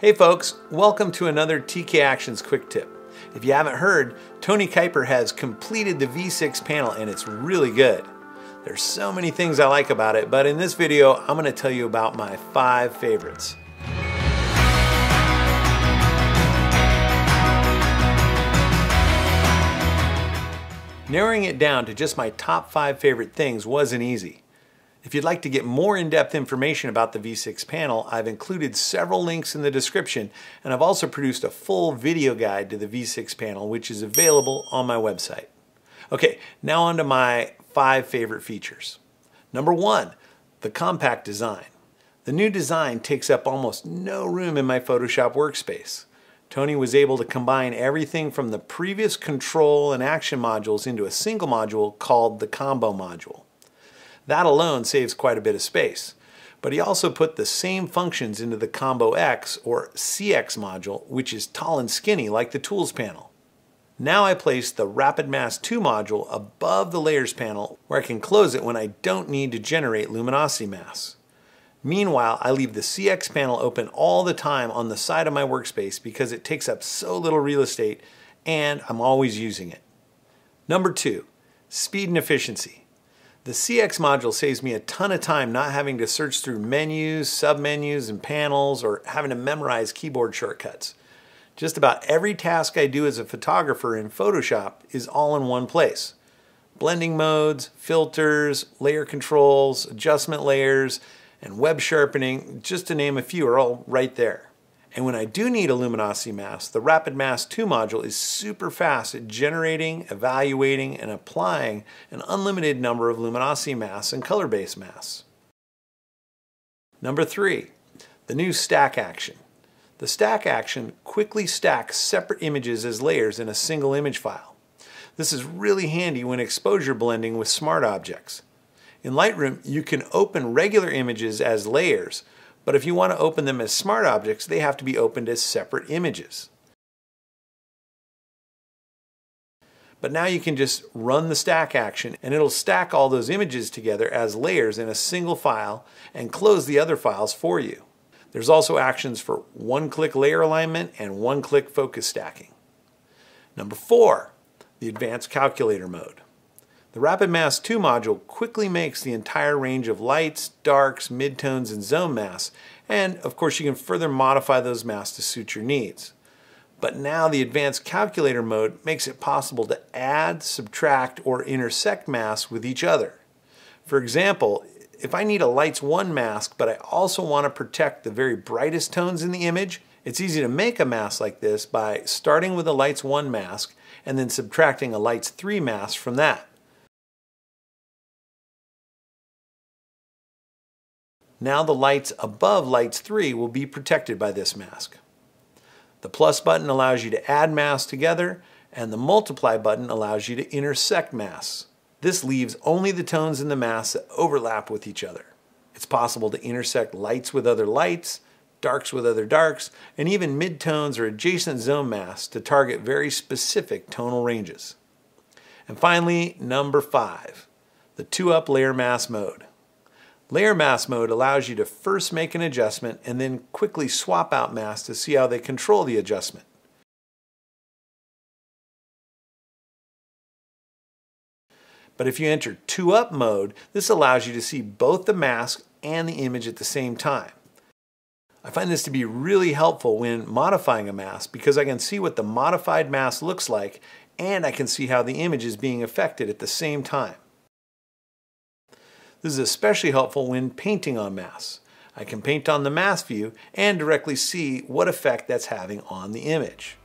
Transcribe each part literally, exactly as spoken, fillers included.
Hey folks, welcome to another T K Actions Quick Tip. If you haven't heard, Tony Kuyper has completed the V six panel and it's really good. There's so many things I like about it, but in this video, I'm gonna tell you about my five favorites. Narrowing it down to just my top five favorite things wasn't easy. If you'd like to get more in-depth information about the V six panel, I've included several links in the description, and I've also produced a full video guide to the V six panel, which is available on my website. Okay, now on to my five favorite features. Number one, the compact design. The new design takes up almost no room in my Photoshop workspace. Tony was able to combine everything from the previous control and action modules into a single module called the Combo module. That alone saves quite a bit of space. But he also put the same functions into the Combo X or C X module, which is tall and skinny like the Tools panel. Now I place the Rapid Mask two module above the Layers panel where I can close it when I don't need to generate luminosity masks. Meanwhile, I leave the C X panel open all the time on the side of my workspace because it takes up so little real estate and I'm always using it. Number two, speed and efficiency. The C X module saves me a ton of time not having to search through menus, submenus, and panels, or having to memorize keyboard shortcuts. Just about every task I do as a photographer in Photoshop is all in one place. Blending modes, filters, layer controls, adjustment layers, and web sharpening, just to name a few, are all right there. And when I do need a luminosity mask, the Rapid Mask two module is super fast at generating, evaluating, and applying an unlimited number of luminosity masks and color-based masks. Number three, the new stack action. The stack action quickly stacks separate images as layers in a single image file. This is really handy when exposure blending with smart objects. In Lightroom, you can open regular images as layers, but if you want to open them as smart objects, they have to be opened as separate images. But now you can just run the stack action and it'll stack all those images together as layers in a single file and close the other files for you. There's also actions for one-click layer alignment and one-click focus stacking. Number four, the advanced calculator mode. The Rapid Mask two module quickly makes the entire range of lights, darks, midtones, and zone masks, and of course you can further modify those masks to suit your needs. But now the Advanced Calculator mode makes it possible to add, subtract, or intersect masks with each other. For example, if I need a Lights one mask, but I also want to protect the very brightest tones in the image, it's easy to make a mask like this by starting with a Lights one mask and then subtracting a Lights three mask from that. Now the lights above Lights three will be protected by this mask. The plus button allows you to add masks together, and the multiply button allows you to intersect masks. This leaves only the tones in the masks that overlap with each other. It's possible to intersect lights with other lights, darks with other darks, and even midtones or adjacent zone masks to target very specific tonal ranges. And finally, number five, the two-up layer mask mode. Layer mask mode allows you to first make an adjustment and then quickly swap out masks to see how they control the adjustment. But if you enter two-up mode, this allows you to see both the mask and the image at the same time. I find this to be really helpful when modifying a mask because I can see what the modified mask looks like and I can see how the image is being affected at the same time. This is especially helpful when painting on masks. I can paint on the mask view and directly see what effect that's having on the image.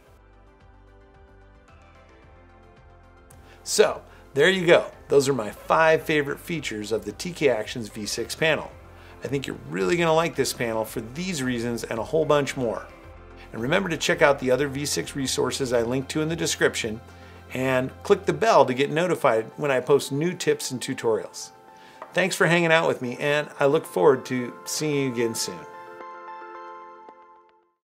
So, there you go. Those are my five favorite features of the T K Actions V six panel. I think you're really going to like this panel for these reasons and a whole bunch more. And remember to check out the other V six resources I linked to in the description and click the bell to get notified when I post new tips and tutorials. Thanks for hanging out with me, and I look forward to seeing you again soon.